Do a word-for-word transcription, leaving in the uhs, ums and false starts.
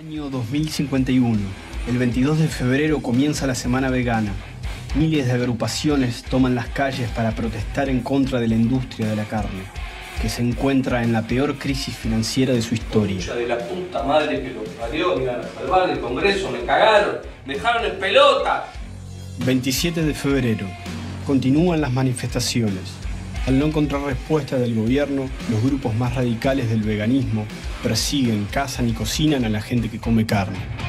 Año dos mil cincuenta y uno, el veintidós de febrero comienza la Semana Vegana. Miles de agrupaciones toman las calles para protestar en contra de la industria de la carne, que se encuentra en la peor crisis financiera de su historia. Mucha de la puta madre que lo parió, me iban a salvar del Congreso, me cagaron, me dejaron en pelota. veintisiete de febrero, continúan las manifestaciones. Al no encontrar respuesta del gobierno, los grupos más radicales del veganismo persiguen, cazan y cocinan a la gente que come carne.